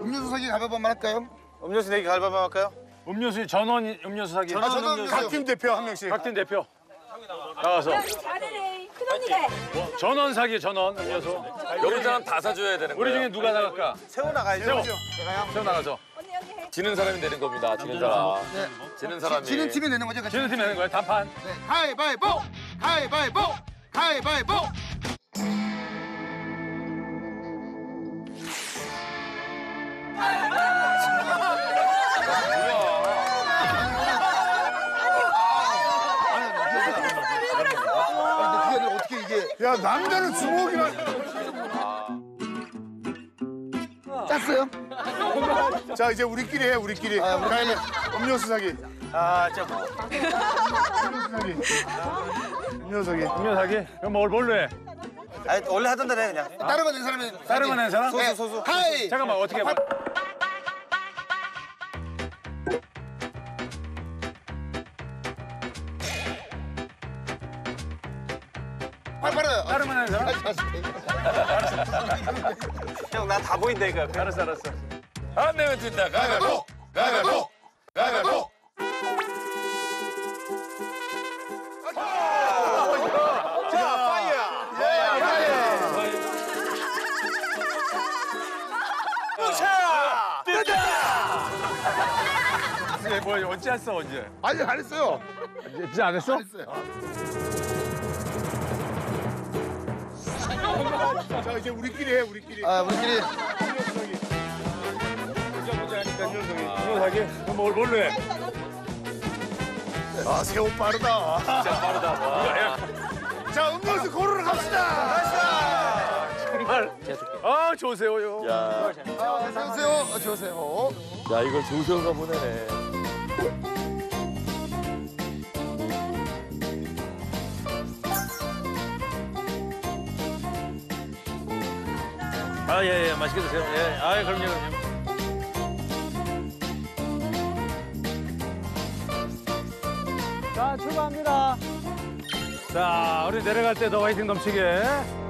음료수 사기 가위바위보만 할까요? 음료수 내기 가위바위보만 할까요? 음료수 전원 음료수 사기. 전원 각 팀 대표 한 명씩. 각 팀 대표. 나가서. 잘해. 큰언니래. 전원 사기 전원 음료수. 여기 사람 다 사줘야 되는 거예요. 우리 중에 누가 나갈까? 세호 나가야죠. 세호 나가서. 지는 사람이 되는 겁니다. 지는 사람. 네. 지는 사람이. 지는 팀이 되는 거죠? 지는 팀이 되는 거예요. 단판. 네. 가위바위보. 가위바위보. 가위바위보. 야, 남자는 주먹이라. 짰어요? 자, 이제 우리끼리 해, 우리끼리. 아, 우리 음료수 사기. 아, 자. 음료수 사기. 음료수 사기. 음료수 사기? 그럼 뭘로 해? 아니, 원래 하던 대로 해, 그냥. 아? 다른 건 낸 사람이. 다른 건 낸 사람? 소수, 소수. 하이! 잠깐만, 어떻게 해? 다른 건 낸 사람? 형, 나 다 보인다니까. 알았어, 알았어. 다음 내면 된다. 가위바위보! 가위바위보! 가위바위보! 뭐야, 언제 했어, 언제? 아니, 안 했어요. 이제 안 했어? 안 했어요. 자, 이제 우리끼리 해, 우리끼리. 아, 우리끼리. 그럼 뭘로 해? 아, 세호 빠르다. 진짜 빠르다. 자, 음료수 고르러 갑시다. 갑시다. 정말. 아, 조세호요. 야, 조세호, 조세호. 야, 이걸 조세호가 보내네. 아, 예, 예, 맛있게 드세요. 예, 아, 그럼요, 그럼요. 자, 출발합니다. 자, 우리 내려갈 때 더 화이팅 넘치게.